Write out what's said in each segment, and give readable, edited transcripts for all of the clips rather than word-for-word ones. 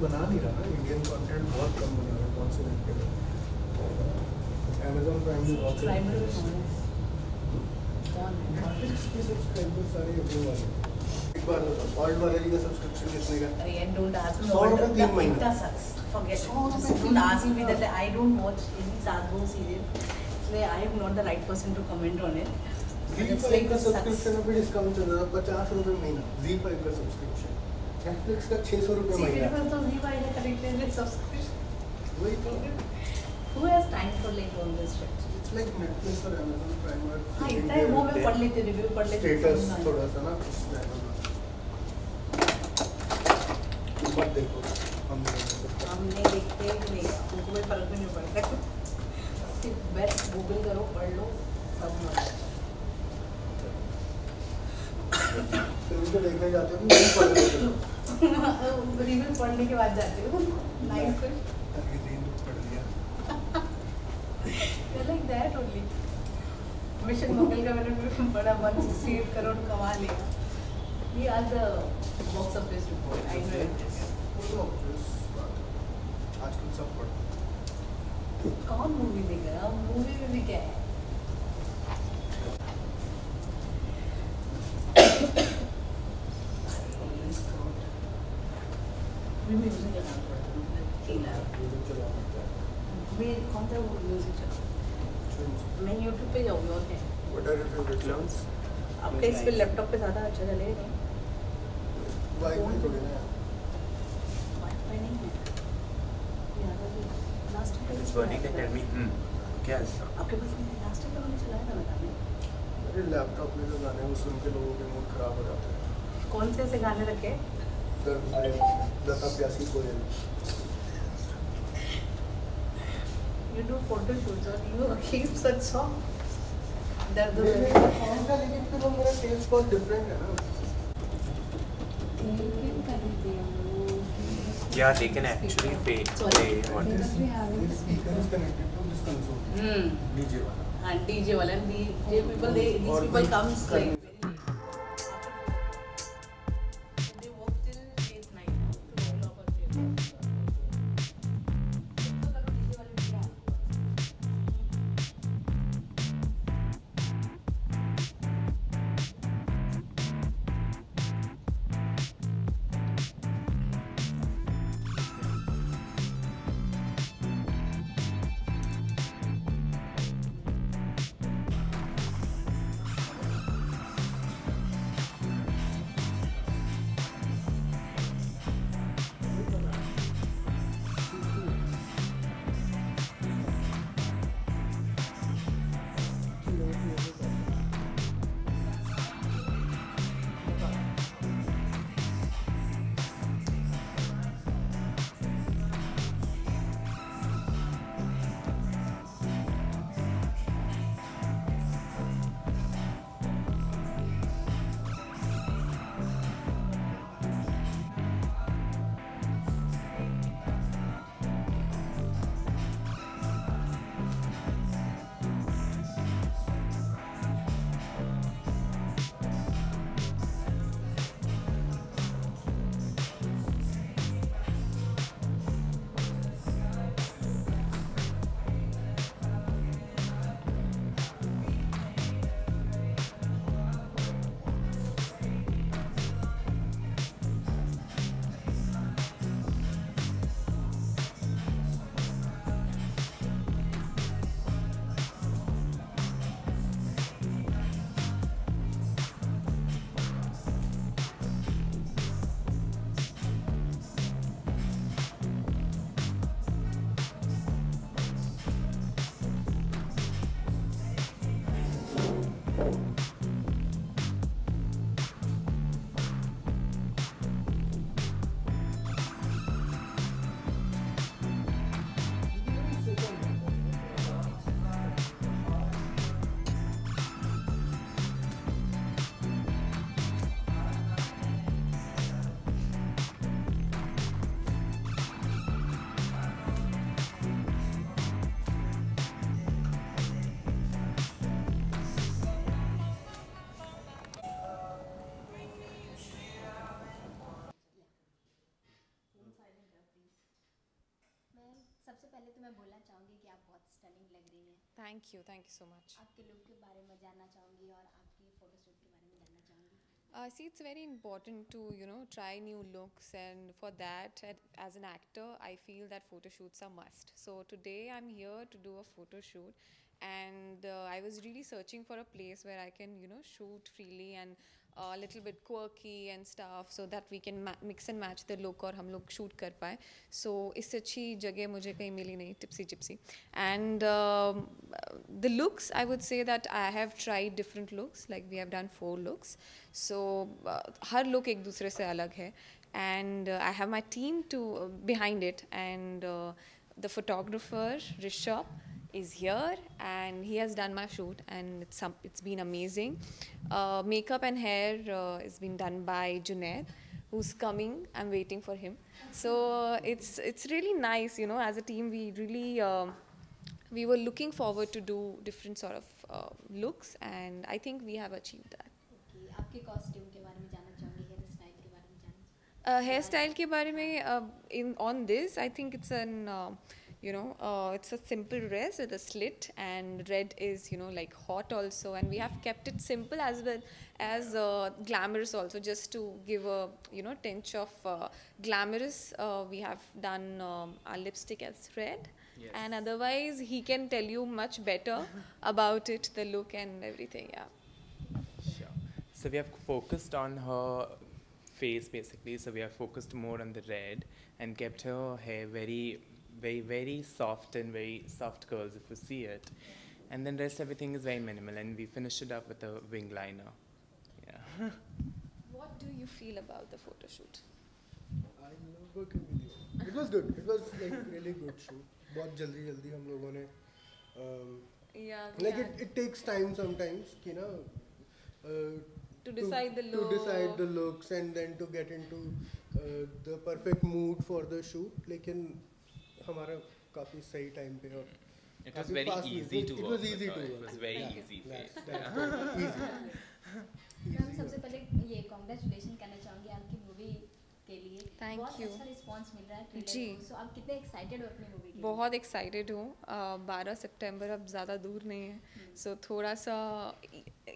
बना नहीं रहा है इंडियन कंटेंट बहुत कम बना रहा है कौन से नेटफ्लिक्स अमेज़न प्राइम में बहुत नेटफ्लिक्स के सब्सक्राइबर सारे अपने वाले एक बार वर्ल्ड वाले का सब्सक्रिप्शन कितने का अरे एंड डोंट आस्क मी 100 रुपए 3 महीना forget don't ask me that I don't watch any Sadhu serial इसलिए I am not the right person to comment on it Zee five का सब्सक्रिप्शन अभी डिस्काउंट चल रहा है 50 रुपए महीना जी फाइव का सब्सक्रिप्शन Netflix का 600 रुपए महीना। सीरियल तो जी भाई ने कनेक्टेड विद सब्सक्रिप्शन। वही तो। Who has time for like all this shit? It's like Netflix और Amazon Prime और। हाँ इतना वो मैं पढ़ लेती हूँ रिव्यू पढ़ लेती हूँ। Status थोड़ा सा ना उसमें आना। मत देखो हम नहीं देखते नहीं उनको कोई फर्क नहीं पड़ता। सिर्फ बेस्ट Google करो पढ़ लो सब मस्त। फिल्म तो देखने जाते हो नहीं पढ़ लेते रिव्यू पढ़ने के बाद जाते हो नाइस करके दिन पढ़ लिया I like that only mission Mughal का मैंने बड़ा 168 करोड़ कमा लिया ये आज box office report I know it photo office बात आजकल सब पढ़ कौन मूवी देख रहा है मूवी में भी क्या है आपके इस पे लैपटॉप पे ज़्यादा अच्छा चलेगा नहीं वाईफाई तो लेना है वाईफाई नहीं है यार अभी लास्ट टाइम इस बॉडी का टेल मी क्या है आपके पास मैंने लास्ट टाइम मैंने चलाया था बताने मेरे लैपटॉप में जो गाने वो सुन के लोगों के मूड खराब हो जाते हैं कौन से ऐसे गाने रखे दत्ता प्यासी कोयल You do photo shoots or you keep such songs? दर्द होता है कौन सा लेकिन फिर वो मेरा टेस्ट बहुत डिफरेंट है ना या they can actually pay what is this speaker is connected to this console DJ वाला हां डीजे वाला DJ people they this people comes like पहले तो मैं बोलना चाहूँगी कि आप बहुत स्टनिंग लग रही हैं। Thank you so much. आपके लुक के बारे में जानना चाहूँगी और आपकी फोटोशूट के बारे में जानना चाहूँगी। See it's very important to you know try new looks and for that as an actor I feel that photoshoots are must. So today I am here to do a photoshoot and I was really searching for a place where I can shoot freely and a little bit quirky and stuff so that we can mix and match the look aur hum log shoot kar paaye. So isse achhi jagah mujhe kahin mili nahi, tipsy gypsy. And the looks, I would say that I have tried different looks, like we have done 4 looks, so har look ek dusre se alag hai, and I have my team behind it, and the photographer Rishab is here and he has done my shoot, and it's been amazing. Makeup and hair is been done by Junaid, who's coming. I'm waiting for him. So it's really nice, as a team we really we were looking forward to do different sort of looks, and I think we have achieved that. Okay, aapke costume ke bare mein janna chahungi, hairstyle ke bare mein janna. Hairstyle ke bare mein on this, I think it's an it's a simple dress with a slit, and red is like hot also, and we have kept it simple as well as glamorous also, just to give a tinge of glamorous. We have done our lipstick as red. Yes. And otherwise he can tell you much better about it, the look and everything. Yeah, sure. So we have focused on her face basically, so we have focused more on the red and kept her hair very, very soft and very soft curls if you see it, and then rest everything is very minimal, and we finished it up with a wing liner. Yeah. What do you feel about the photo shoot? I love working with you. It was good. It was like really good shoot. बहुत जल्दी हम लोगों ने like it takes time sometimes कि ना to decide the looks and then to get into the perfect mood for the shoot, लेकिन हमारा काफी सही टाइम पे और it was very easy to work. Ma'am सबसे पहले ये कांग्रेचुलेशन कहना चाहूँगी आपकी मूवी के लिए। बहुत अच्छा रिस्पांस मिल रहा है ट्रेलर को, सो आप कितने एक्साइटेड हो अपनी मूवी के लिए? बहुत एक्साइटेड हूँ। 12 सितंबर अब ज़्यादा दूर नहीं है, सो थोड़ा सा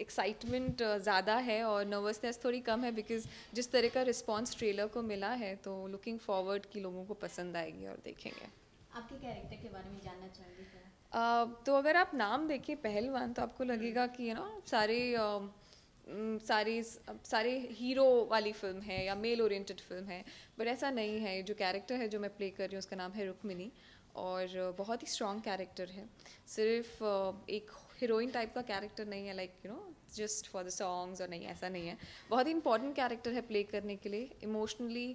एक्साइटमेंट ज़्यादा है और नर्वसनेस थोड़ी कम है, बिकॉज जिस तरह का रिस्पांस ट्रेलर को मिला है तो लुकिंग फॉरवर्ड कि लोगों को पसंद आएगी और देखेंगे। आपके कैरेक्टर के बारे में जानना चाहेंगे क्या? तो अगर आप नाम देखें पहलवान, तो आपको लगेगा कि सारे हीरो वाली फिल्म है या मेल ओरिएंटेड फिल्म है, बट ऐसा नहीं है। जो कैरेक्टर है जो मैं प्ले कर रही हूँ उसका नाम है रुक्मिनी, और बहुत ही स्ट्रॉन्ग कैरेक्टर है। सिर्फ एक हीरोइन टाइप का कैरेक्टर नहीं है, like just for the songs, और नहीं, ऐसा नहीं है। बहुत ही इंपॉर्टेंट कैरेक्टर है प्ले करने के लिए। इमोशनली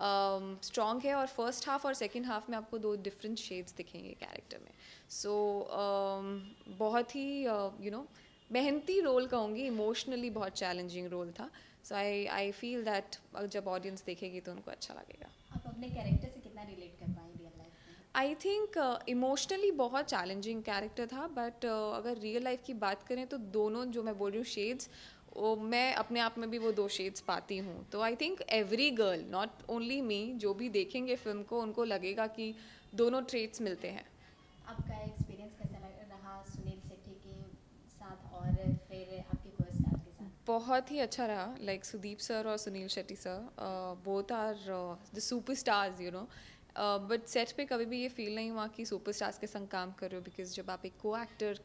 स्ट्रॉन्ग है, और फर्स्ट हाफ और सेकेंड हाफ में आपको 2 डिफरेंट शेड्स दिखेंगे कैरेक्टर में। सो बहुत ही मेहनती रोल कहूँगी, इमोशनली बहुत चैलेंजिंग रोल था। सो आई फील दैट जब ऑडियंस देखेगी तो उनको अच्छा लगेगा। आप अपने कैरेक्टर से कितना रिलेट कर पाएँ real life? I think emotionally बहुत चैलेंजिंग कैरेक्टर था, बट अगर रियल लाइफ की बात करें तो दोनों जो मैं बोल रही हूँ शेड्स, मैं अपने आप में भी वो 2 शेड्स पाती हूँ। तो I think every girl, not only me, जो भी देखेंगे फिल्म को उनको लगेगा कि दोनों ट्रेट्स मिलते हैं। आपका एक्सपीरियंस कैसा रहा सुनील शेट्टी के साथ और फिर आपके को-स्टार के साथ? बहुत ही अच्छा रहा। लाइक सुदीप सर और Sunil Shetty sir, both are the superstars but set पे कभी भी ये फील नहीं हुआ कि सुपरस्टार्स के संग काम कर रहे हो, बिकॉज जब आप एक को एक्टर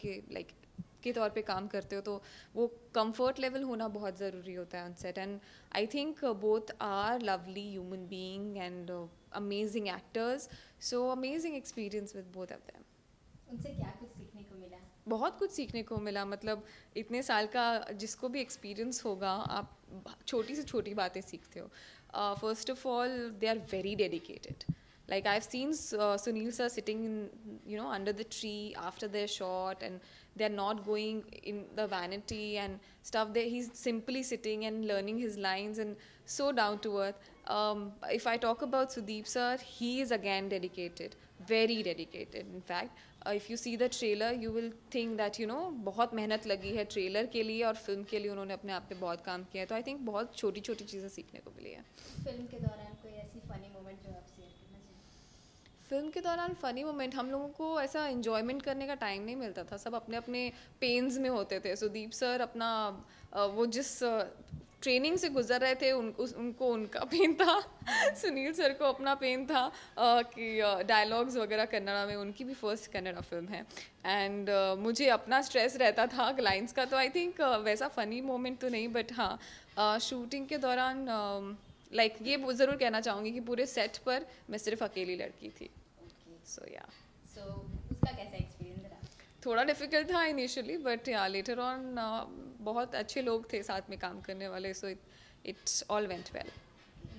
के तौर पे काम करते हो तो वो कंफर्ट लेवल होना बहुत ज़रूरी होता है on set. And I think both are lovely human being and amazing actors, so amazing experience with both of them. उनसे क्या कुछ सीखने को मिला? बहुत कुछ सीखने को मिला। मतलब इतने साल का जिसको भी एक्सपीरियंस होगा, आप छोटी से छोटी बातें सीखते हो। First of all they are very dedicated. Like I've seen Sunil sir sitting in, under the tree after their shot, and they're not going in the vanity and stuff. He's simply sitting and learning his lines, and so down to earth. If I talk about Sudeep sir, he is again dedicated, very dedicated. In fact, if you see the trailer, you will think that बहुत मेहनत लगी है trailer के लिए और film के लिए उन्होंने अपने आप पे बहुत काम किया है। तो I think बहुत छोटी-छोटी चीज़ें सीखने को मिली है। फिल्म के दौरान कोई ऐसी funny moment जो आपसे फिल्म के दौरान फ़नी मोमेंट हम लोगों को ऐसा एन्जॉयमेंट करने का टाइम नहीं मिलता था, सब अपने अपने पेन्स में होते थे। सुदीप सर अपना वो जिस ट्रेनिंग से गुजर रहे थे उनको उनका पेन था, सुनील सर को अपना पेन था कि डायलॉग्स वगैरह कन्नड़ा में, उनकी भी फर्स्ट कन्नड़ा फिल्म है। एंड मुझे अपना स्ट्रेस रहता था लाइन्स का, तो आई थिंक वैसा फ़नी मोमेंट तो नहीं, बट हाँ शूटिंग के दौरान ये ज़रूर कहना चाहूँगी कि पूरे सेट पर मैं सिर्फ अकेली लड़की थी। सो या उसका कैसा एक्सपीरियंस रहा? थोड़ा डिफिकल्ट था initially, but yeah later on बहुत अच्छे लोग थे साथ में काम करने वाले, so it's all went well.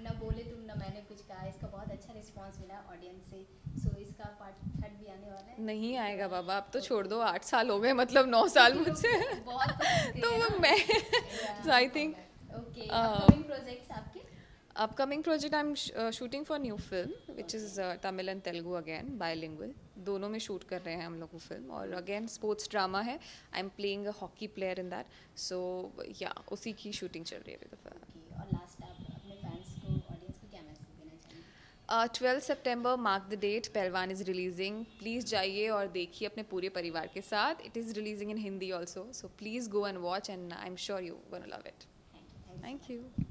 ना बोले तुम ना मैंने कुछ कहा, इसका बहुत अच्छा रिस्पांस मिला ऑडियंस से। सो इसका पार्ट 3 भी आने वाला है? नहीं आएगा बाबा, अब तो छोड़ दो, 8 साल हो गए, मतलब 9 साल मुझसे बहुत तो मैं so I think okay. Upcoming projects आपके? Upcoming project I am shooting for new film which is Tamil and Telugu, again bilingual, दोनों में शूट कर रहे हैं हम लोग वो फिल्म। और अगेन स्पोर्ट्स ड्रामा है, I am playing a hockey player in that, so yeah उसी की शूटिंग चल रही है अभी तो फिल्म। और लास्ट आप अपने फैंस को, ऑडियंस को क्या मैसेज देना चाहेंगे? 12 सितंबर, मार्क द डेट, पहलवान इज़ रिलीजिंग, प्लीज़ जाइए और देखिए अपने पूरे परिवार के साथ। It is releasing in Hindi also, so please go and watch and I am sure you gonna love it. Thank you.